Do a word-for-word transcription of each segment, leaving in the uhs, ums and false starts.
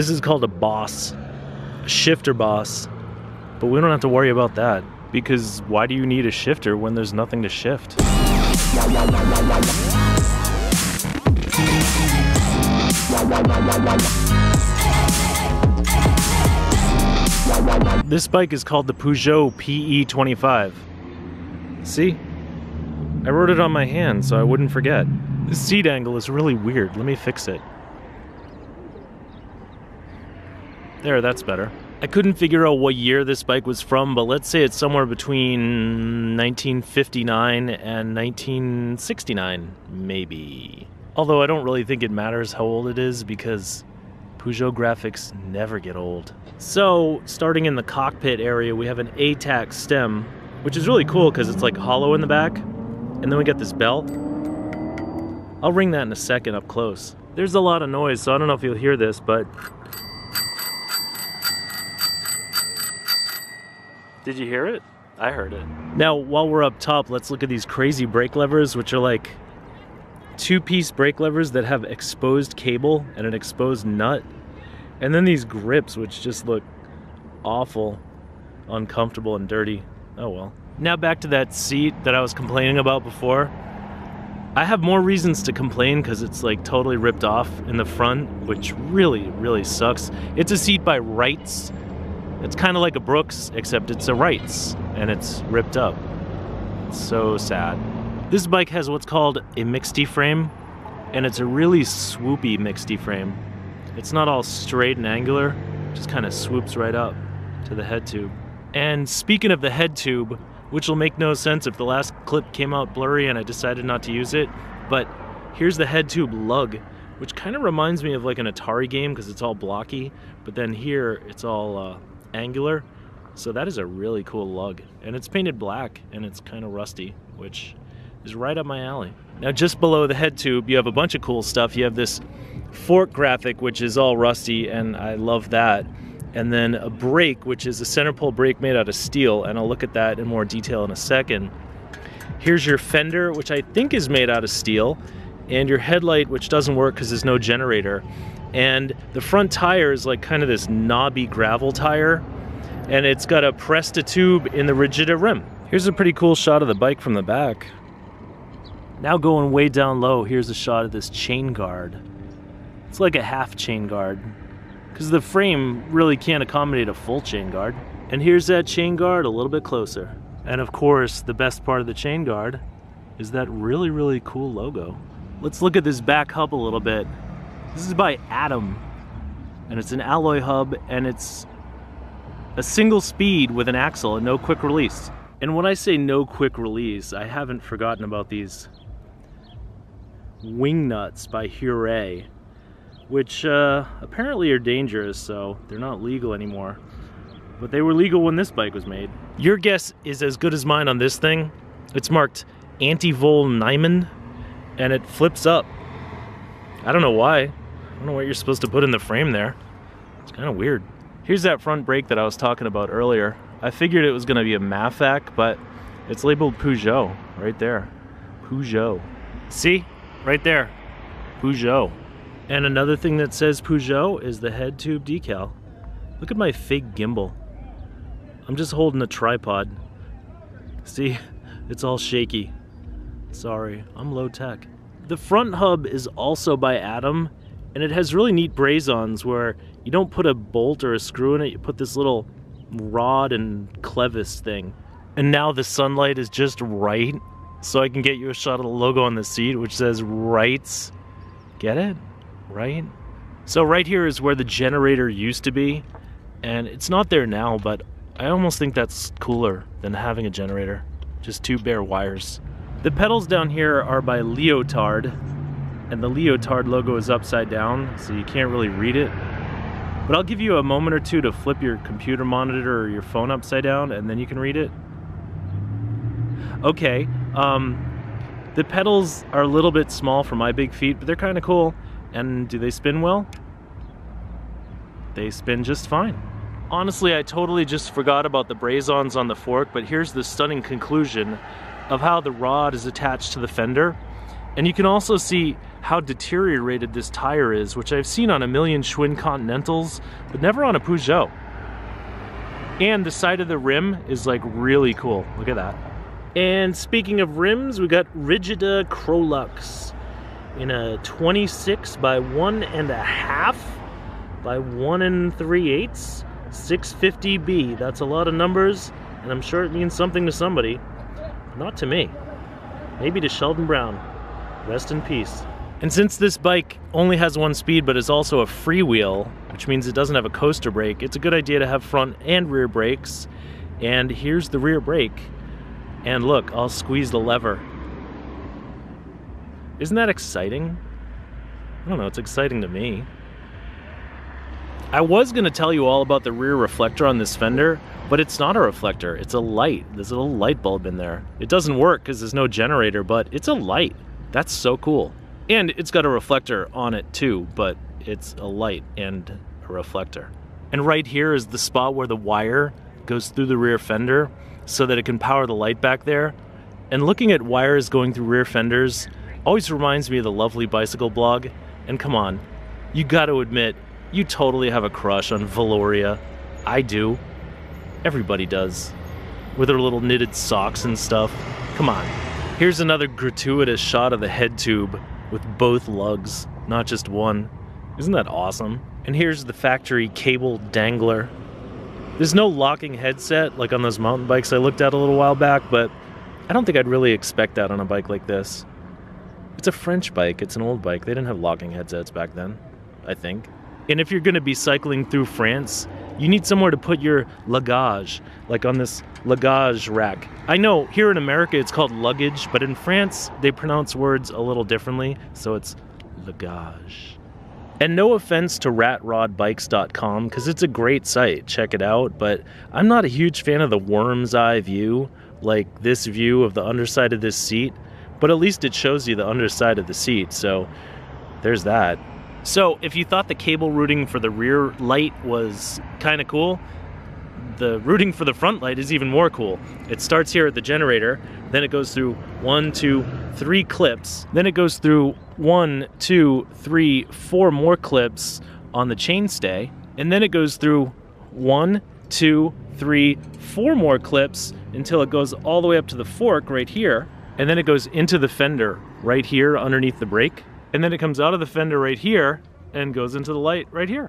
This is called a boss, a shifter boss, but we don't have to worry about that because why do you need a shifter when there's nothing to shift? This bike is called the Peugeot P E twenty-five. See? I wrote it on my hand so I wouldn't forget. The seat angle is really weird. Let me fix it. There, that's better. I couldn't figure out what year this bike was from, but let's say it's somewhere between nineteen fifty-nine and nineteen sixty-nine, maybe. Although I don't really think it matters how old it is because Peugeot graphics never get old. So, starting in the cockpit area, we have an A TAC stem, which is really cool because it's like hollow in the back. And then we got this bell. I'll ring that in a second up close. There's a lot of noise, so I don't know if you'll hear this, but... Did you hear it? I heard it. Now, while we're up top, let's look at these crazy brake levers, which are like two-piece brake levers that have exposed cable and an exposed nut. And then these grips, which just look awful, uncomfortable, and dirty. Oh well. Now back to that seat that I was complaining about before. I have more reasons to complain because it's like totally ripped off in the front, which really, really sucks. It's a seat by rights. It's kind of like a Brooks, except it's a rights, and it's ripped up. It's so sad. This bike has what's called a Mixte frame, and it's a really swoopy Mixte frame. It's not all straight and angular, it just kind of swoops right up to the head tube. And speaking of the head tube, which will make no sense if the last clip came out blurry and I decided not to use it, but here's the head tube lug, which kind of reminds me of like an Atari game because it's all blocky, but then here it's all uh, angular. So that is a really cool lug, and it's painted black and it's kind of rusty, which is right up my alley. Now just below the head tube you have a bunch of cool stuff. You have this fork graphic, which is all rusty, and I love that. And then a brake, which is a center pole brake made out of steel, and I'll look at that in more detail in a second. Here's your fender, which I think is made out of steel, and your headlight, which doesn't work because there's no generator. And the front tire is like kind of this knobby gravel tire, and it's got a Presta tube in the Rigida rim. Here's a pretty cool shot of the bike from the back. Now going way down low, here's a shot of this chain guard. It's like a half chain guard, because the frame really can't accommodate a full chain guard. And here's that chain guard a little bit closer. And of course, the best part of the chain guard is that really, really cool logo. Let's look at this back hub a little bit. This is by Atom, and it's an alloy hub, and it's a single speed with an axle and no quick release. And when I say no quick release, I haven't forgotten about these wing nuts by Hure, which uh, apparently are dangerous, so they're not legal anymore. But they were legal when this bike was made. Your guess is as good as mine on this thing. It's marked Anti-Vol Nyman, and it flips up. I don't know why. I don't know what you're supposed to put in the frame there. It's kind of weird. Here's that front brake that I was talking about earlier. I figured it was gonna be a MAFAC, but it's labeled Peugeot, right there. Peugeot. See? Right there. Peugeot. And another thing that says Peugeot is the head tube decal. Look at my fake gimbal. I'm just holding a tripod. See, it's all shaky. Sorry, I'm low tech. The front hub is also by Atom, and it has really neat brazons where you don't put a bolt or a screw in it, you put this little rod and clevis thing. And now the sunlight is just right, so I can get you a shot of the logo on the seat, which says rights. Get it? Right? So right here is where the generator used to be, and it's not there now, but I almost think that's cooler than having a generator. Just two bare wires. The pedals down here are by Leotard, and the Leotard logo is upside down, so you can't really read it. But I'll give you a moment or two to flip your computer monitor or your phone upside down, and then you can read it. Okay, um, the pedals are a little bit small for my big feet, but they're kind of cool. And do they spin well? They spin just fine. Honestly, I totally just forgot about the brazons on the fork, but here's the stunning conclusion of how the rod is attached to the fender. And you can also see how deteriorated this tire is, which I've seen on a million Schwinn Continentals, but never on a Peugeot. And the side of the rim is like really cool. Look at that. And speaking of rims, we got Rigida Cro-Lux in a twenty-six by one and a half by one and three eighths, six fifty B. That's a lot of numbers, and I'm sure it means something to somebody. Not to me. Maybe to Sheldon Brown. Rest in peace. And since this bike only has one speed but is also a freewheel, which means it doesn't have a coaster brake, it's a good idea to have front and rear brakes. And here's the rear brake. And look, I'll squeeze the lever. Isn't that exciting? I don't know, it's exciting to me. I was gonna tell you all about the rear reflector on this fender, but it's not a reflector, it's a light. There's a little light bulb in there. It doesn't work because there's no generator, but it's a light. That's so cool. And it's got a reflector on it too, but it's a light and a reflector. And right here is the spot where the wire goes through the rear fender so that it can power the light back there. And looking at wires going through rear fenders always reminds me of the lovely bicycle blog. And come on, you gotta admit, you totally have a crush on Velouria. I do. Everybody does, with her little knitted socks and stuff. Come on. Here's another gratuitous shot of the head tube with both lugs, not just one. Isn't that awesome? And here's the factory cable dangler. There's no locking headset like on those mountain bikes I looked at a little while back, but I don't think I'd really expect that on a bike like this. It's a French bike, it's an old bike. They didn't have locking headsets back then, I think. And if you're gonna be cycling through France, you need somewhere to put your luggage, like on this luggage rack. I know here in America it's called luggage, but in France they pronounce words a little differently, so it's luggage. And no offense to rat rod bikes dot com, because it's a great site, check it out, but I'm not a huge fan of the worm's eye view, like this view of the underside of this seat, but at least it shows you the underside of the seat, so there's that. So if you thought the cable routing for the rear light was kind of cool, the routing for the front light is even more cool. It starts here at the generator, then it goes through one, two, three clips, then it goes through one, two, three, four more clips on the chainstay, and then it goes through one, two, three, four more clips until it goes all the way up to the fork right here, and then it goes into the fender right here underneath the brake. And then it comes out of the fender right here and goes into the light right here.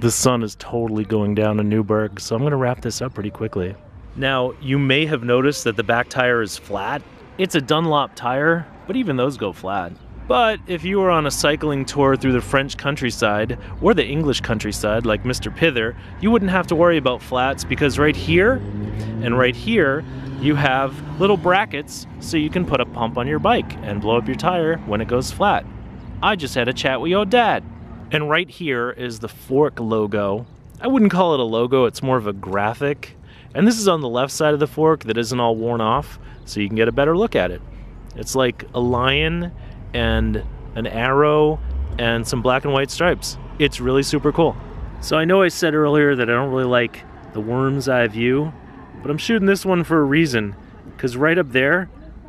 The sun is totally going down in Newburgh, so I'm gonna wrap this up pretty quickly. Now, you may have noticed that the back tire is flat. It's a Dunlop tire, but even those go flat. But if you were on a cycling tour through the French countryside or the English countryside like Mister Pither, you wouldn't have to worry about flats because right here and right here, you have little brackets so you can put a pump on your bike and blow up your tire when it goes flat. I just had a chat with your dad. And right here is the fork logo. I wouldn't call it a logo, it's more of a graphic. And this is on the left side of the fork that isn't all worn off, so you can get a better look at it. It's like a lion and an arrow and some black and white stripes. It's really super cool. So I know I said earlier that I don't really like the worm's eye view, but I'm shooting this one for a reason, because right up there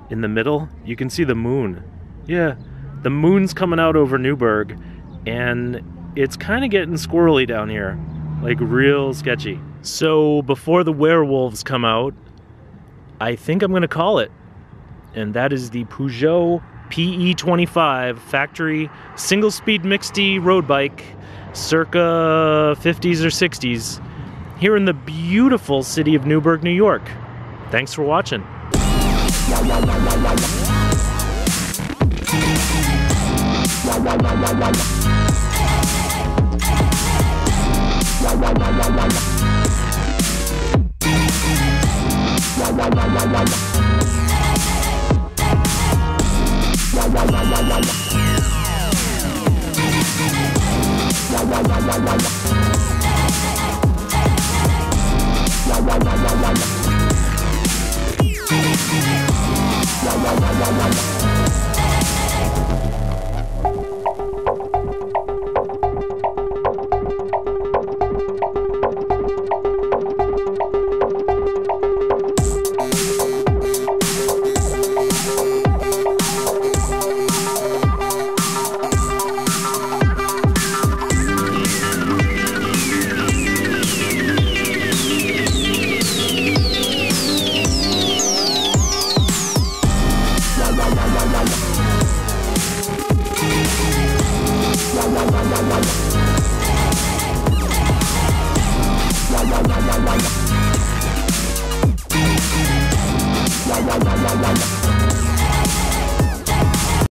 in the middle, you can see the moon. Yeah. The moon's coming out over Newburgh, and it's kind of getting squirrely down here, like real sketchy. So before the werewolves come out, I think I'm gonna call it. And that is the Peugeot P E twenty-five factory single-speed Mixte road bike, circa fifties or sixties, here in the beautiful city of Newburgh, New York. Thanks for watching. Wow, wow, wow, wow, wow, wow, wow,